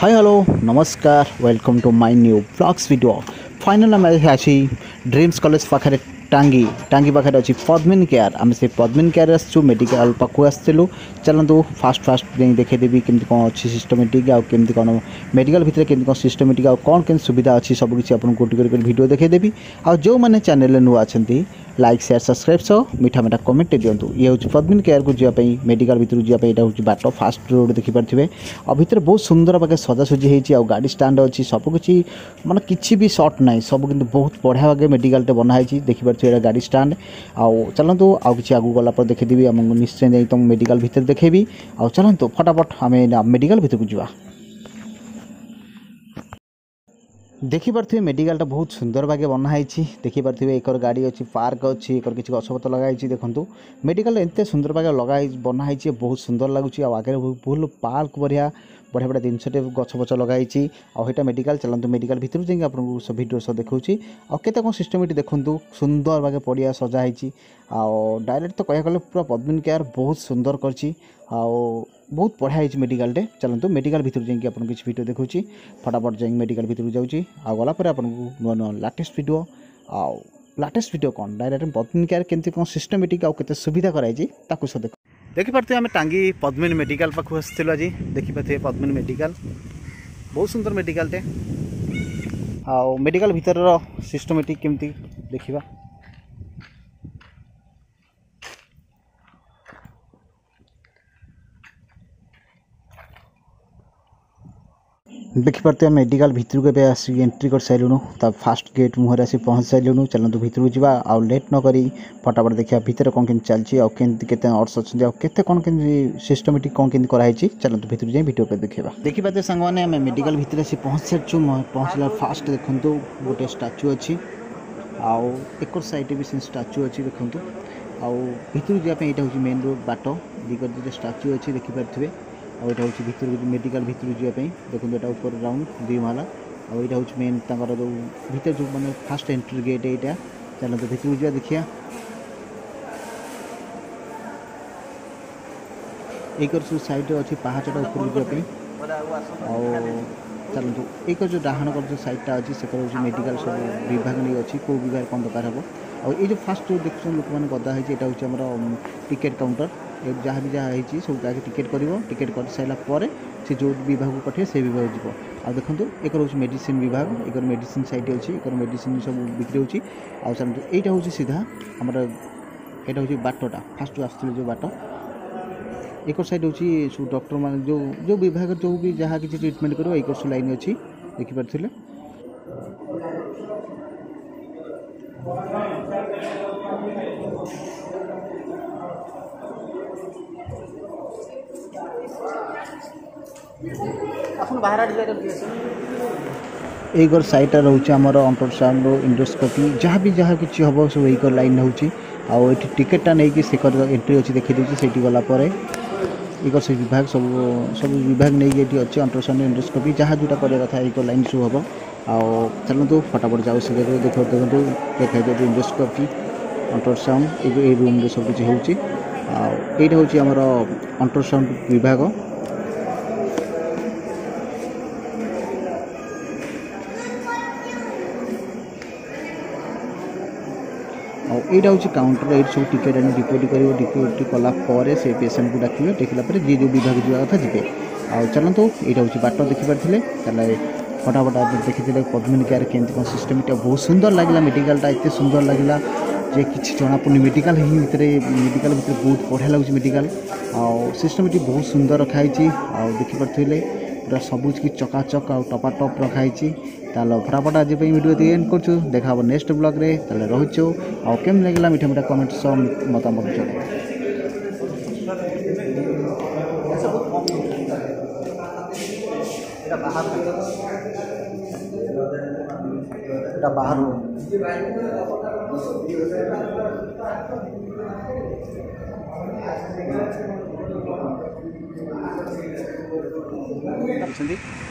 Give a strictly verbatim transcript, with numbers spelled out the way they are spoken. हाय hello नमस्कार welcome to my new blogs video. Final आम अच्छी ड्रीम्स कॉलेज पाखे टांगी टांगी पाखे अच्छी पद्मिनी केयर। आम से पद्मिनी केयर आसचु मेडिकल पाखु आसलु। चलतु फास्ट फास्ट देखेदेवी केमती कौन अच्छी सिस्टमेटिक आउ केमती कौन मेडिकल भितर केमती कौन सिस्टमेटिक आउ कौन के सुविधा अच्छी सबकि आपको गोटे गोटे भिडियो देखेदेवी। आ जो मैंने चैनल नुआ अच्छे लाइक शेयर सब्सक्राइब सह मिठा मिठा कमेंट दिंतु। ये हूँ पद्मिनी केयर को जीवाई मेडिकल भितर जीवाई यहाँ हूँ बाट फास्ट रोड देखिपे। और भितर बहुत सुंदर पाखे सजासजी हो गाड़ी स्टाण्ड अच्छी सबकि मैं किसी भी सर्ट ना सब कि बहुत बढ़िया भागे मेडिकल बनाई देखिपे। ये गाड़ी स्टाण्ड आउ चलतु आउ कि आगे गलापर देखीदेवी आम निश्चय नहीं तुम मेडिकल भितर देखेबी। आउ चलतु फटाफट आम मेडिकल भितर को जा देखिपे। मेडिकलटा बहुत सुंदर भागे बनाई देखिपे। एक गाड़ी अच्छी पार्क अच्छी एक किसी गछपत लगाई देखूँ। मेडिकल एंते सुंदर भागे लगाई बनाई बहुत सुंदर लगुच। आगे फुल पार्क बढ़िया बढ़िया बढ़िया जिनसटे गछपच लगाई आईटा मेडिकल। चलते मेडिकल भितर जाइए आपको सब भिडियो सब देखिए। आ केत कौन सिस्टम ये देखूँ सुंदर भागे पड़िया सजाई। आउ डायरेक्ट तो कहले पूरा पद्मिनी केयर बहुत सुंदर कर बहुत बढ़िया है मेडिकलटे। चलते मेडिकल भितर जाइए आपको किसी भिडियो देखिए। फटाफट जाइए मेडिकल भितर जाऊँगी। आ गलापर आपको नुआ नुआ लेटेस्ट भिडियो आउ लेटेस्ट भिडियो कौन डायरेक्ट पद्मिनी केयर केमती कौन सिस्टमेटिक आउ केते सुविधा कराई सब देख देखिपे। आम टांगी पद्मिनी मेडिकल पाखु आसलु। आज देखिपे पद्मिनी मेडिकल बहुत सुंदर मेडिकलटे। आ मेडिकल भितर सिस्टमेटिक केमती देखा देखिपे। मेडिकल भितर को आस एंट्री कर सारूँ त फास्ट गेट मुहर आसी पहुँच सारूँ। चलते भितर जावा आउ लेट नक फटाफट देखा भितर कौन के चलती अर्स अच्छा केते कौन के सिस्टमेटिक कौन के कराई। चलते भितर जाए भिडियो पे देखा देखिपे। सांग मैंने मेडिकल भितर आसी पहुँच सारीचु। पहुँचला फास्ट देखूँ गोटे स्टाच्यू अच्छी आउ एक सैड भी स्टाच्यू अच्छी देखूँ। आउ भर जावाई यहाँ हूँ मेन रोड बाट दिगत दुटा स्टाच्यू अच्छी देखिपे। आउ ये हूँ भितर मेडिकल भर जावाई देखो यहाँ उपर राउंड दुई महला। आउ ये हूँ मेन तर जो भर जो मैंने फास्ट एंट्री गेट यहाँ। चलते भितर जावा देखिया एक सब सैड्रे अच्छी पहाड़टा उपर जावाई। चलतु एक जो डाहण कर सैडटा अच्छी से मेडिकल सब विभाग नहीं अच्छी कौ विभाग कौन दरकार हम। आउ ये फास्ट जो देखते लोक मैंने गदा हो टिकेट काउंटर जहाँ भी जहाँ है सब जाके टिकेट करिवो। टिकेट कर सारापर से जो विभाग को पठे से विभाग जीव। आ देखो एक रोज मेडिसिन विभाग एक मेडिसिन साइड अच्छी एक मेडिसिन सब बिक्री होची। आउ चलते यहाँ हूँ सीधा आमर यहाँ हूँ बाटटा फास्ट आसले जो बाट एक साइड हूँ सब डॉक्टर मान जो जो विभाग जो भी जहाँ किसी ट्रिटमेंट कर एक सब लाइन अच्छी देखिपे। एगर सैडटा रोचे आमर अल्ट्रासाउंड इंडोस्कोपी जहाँ भी जहाँ किसी हम सब एगर लाइन रोचे। आउ ये टिकेटा नहीं से एंट्री अच्छी देखीदे से गलापर एगर से विभाग सब सब विभाग नहीं अच्छे अल्ट्रासाउंड इंडोस्कोपी जहाँ जोटा करा था एगर लाइन सब हम। आउ चलतु फटाफट जाओ से देख देखो देखा इंडोस्कोपी अल्ट्रासाउंड ए रूम्रे सब किसी हो। यहाँ हूँ आमर अल्ट्रासाउंड विभाग यहाँ हूँ काउंटर ये सब टिकेट आने डिपोजिट कर डिपोजिट कलापर से पेसेंट को डाक देखलापर जी जो विभाग जावा कथा जी। आउ चलतु यहाँ हूँ बाट देखिपे। चले फटाफट आप देखते पद्मिनी केयर केमती कौन सिस्टम बहुत सुंदर लगला मेडिकलटा एत सुंदर लगला जे कि जनापड़नी मेडिकल ही भर मेडिकल भर बहुत बढ़िया लगुच मेडिकल। आउ सिस्टम बहुत सुंदर रखाई आउ देखिपे पूरा सबुज कि चकाचक आउ टपाटप रखाई। तालो फटाफट आज वीडियो एंड कर देखा हम नेक्स्ट ब्लॉग रे। ताले रहीचो आउ केम लगला मिठा मिठा कमेंट सब मतामत जन